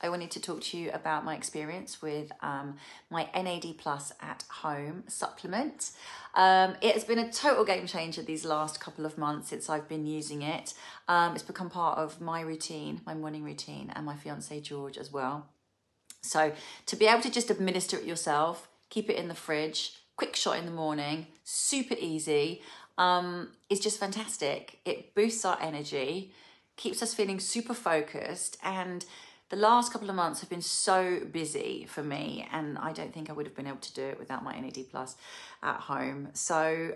I wanted to talk to you about my experience with my NAD+ at Home supplement. It has been a total game changer these last couple of months since I've been using it. It's become part of my routine, my morning routine, and my fiancé George as well. So to be able to just administer it yourself, keep it in the fridge, quick shot in the morning, super easy, it's just fantastic. It boosts our energy, keeps us feeling super focused, and the last couple of months have been so busy for me, and I don't think I would have been able to do it without my NAD+ at Home. So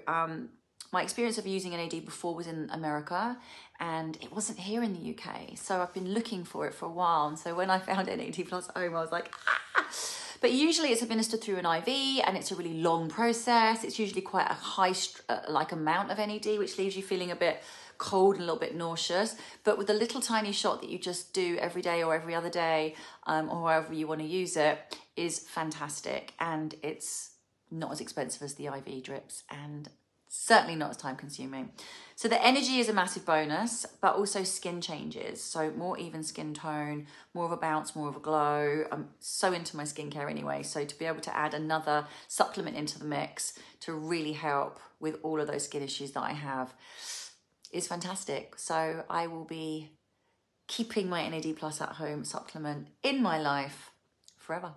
my experience of using NAD before was in America, and it wasn't here in the UK. So I've been looking for it for a while. And so when I found NAD+ at Home, I was like, ah! But usually it's administered through an IV, and it's a really long process. It's usually quite a high amount of NAD, which leaves you feeling a bit cold and a little bit nauseous. But with a little tiny shot that you just do every day or every other day, or however you want to use it, is fantastic. And it's not as expensive as the IV drips, and certainly not as time consuming. So the energy is a massive bonus, but also skin changes. So more even skin tone, more of a bounce, more of a glow. I'm so into my skincare anyway. So to be able to add another supplement into the mix to really help with all of those skin issues that I have is fantastic. So I will be keeping my NAD+ at Home supplement in my life forever.